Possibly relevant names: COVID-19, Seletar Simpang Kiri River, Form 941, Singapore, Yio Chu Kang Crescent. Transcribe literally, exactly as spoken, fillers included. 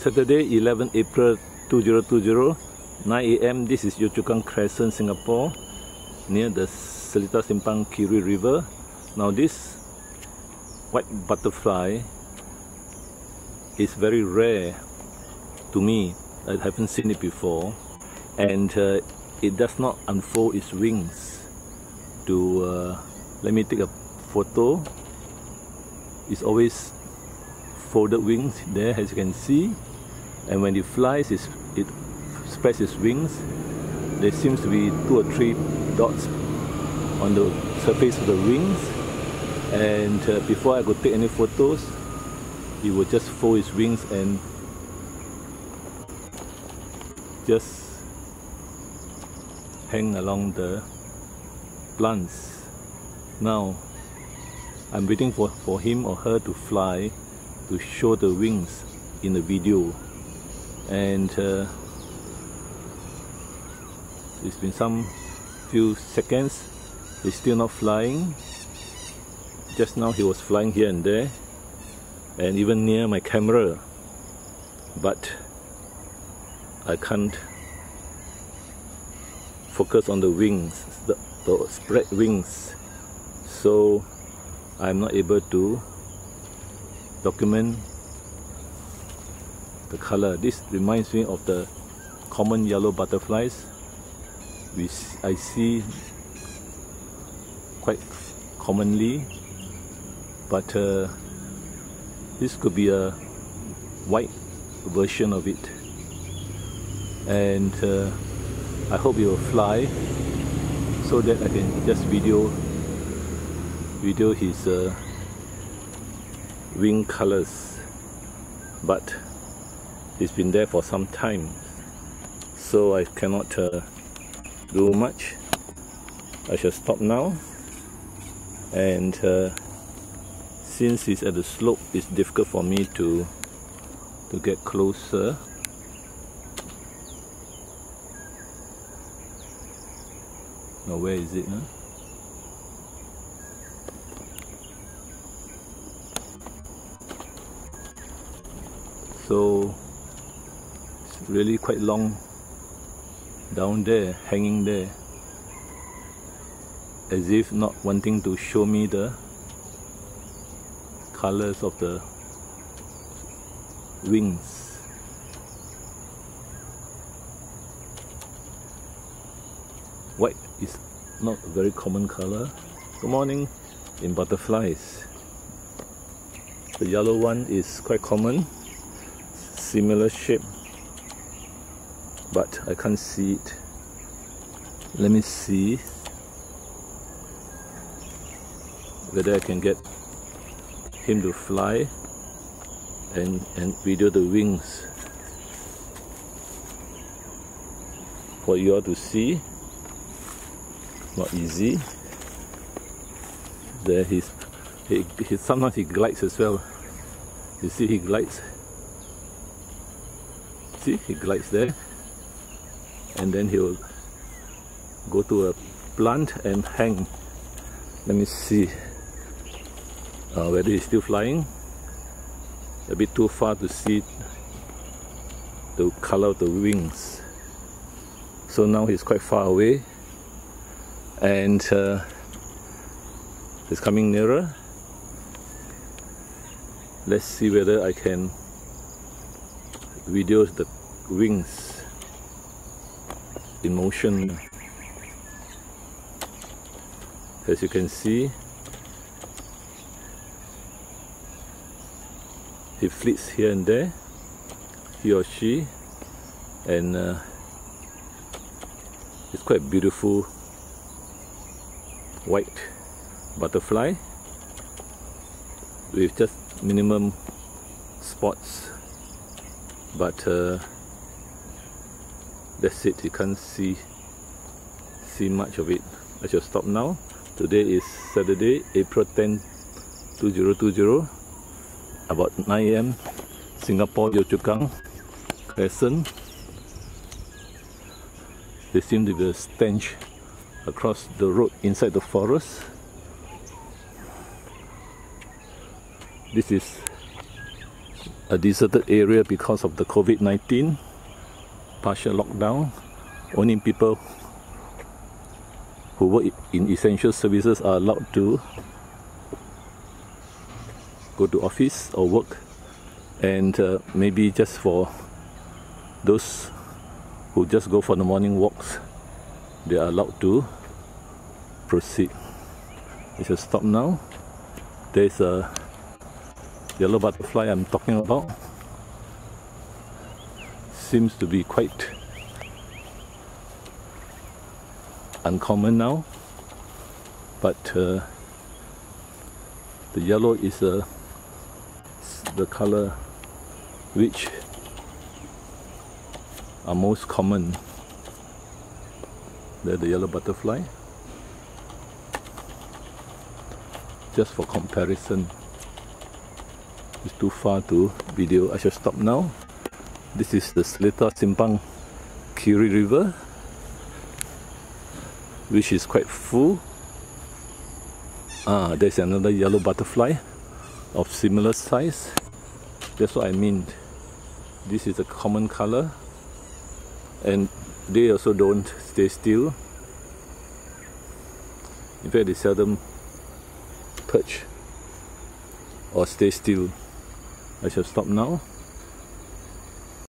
Saturday, eleven April two thousand twenty, nine A M This is Yio Chu Kang Crescent, Singapore, near the Seletar Simpang Kiri River. Now this white butterfly is very rare to me. I haven't seen it before, and uh, it does not unfold its wings. To uh, let me take a photo. It's always folded wings there, as you can see, and when it flies, it's, it spreads its wings. There seems to be two or three dots on the surface of the wings, and uh, before I could take any photos, it would just fold its wings and just hang along the plants. Now I'm waiting for, for him or her to fly, to show the wings in the video. And uh, it's been some few seconds, he's still not flying. Just now he was flying here and there, and even near my camera, but I can't focus on the wings, the, the spread wings, so I'm not able to document the color. This reminds me of the common yellow butterflies, which I see quite commonly, but uh, this could be a white version of it. And uh, I hope it will fly so that I can just video video his uh, wing colors. But it's been there for some time, so I cannot uh, do much. I shall stop now, and uh, since it's at the slope, it's difficult for me to to get closer. Now where is it now? So it's really quite long down there, hanging there, as if not wanting to show me the colors of the wings. White is not a very common color. Good morning. In butterflies, the yellow one is quite common, similar shape, but I can't see it. Let me see whether I can get him to fly and, and video the wings for you all to see. Not easy. There he's, he, he, sometimes he glides as well. You see, he glides. See, he glides there, and then he'll go to a plant and hang. Let me see uh, whether he's still flying. A bit too far to see the color of the wings. So now he's quite far away, and uh, he's coming nearer. Let's see whether I can video the wings in motion. As you can see, he flits here and there, he or she, and uh, it's quite a beautiful white butterfly with just minimum spots. But uh, that's it, you can't see see much of it. I shall stop now. Today is Saturday, April tenth two thousand twenty, about nine A M Singapore, Yio Chu Kang Crescent. There seems to be a stench across the road inside the forest. This is a deserted area because of the COVID nineteen partial lockdown. Only people who work in essential services are allowed to go to office or work, and uh, maybe just for those who just go for the morning walks, they are allowed to proceed. I shall stop now. There's a yellow butterfly I'm talking about. Seems to be quite uncommon now, but uh, the yellow is a uh, the color which are most common. There, the yellow butterfly, just for comparison. It's too far to video. I shall stop now. This is the Seletar Simpang Kiri River, which is quite full. Ah, there's another yellow butterfly of similar size. That's what I mean. This is a common color, and they also don't stay still. In fact, they seldom perch or stay still. I shall stop now.